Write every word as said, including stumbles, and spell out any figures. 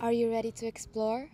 Are you ready to explore?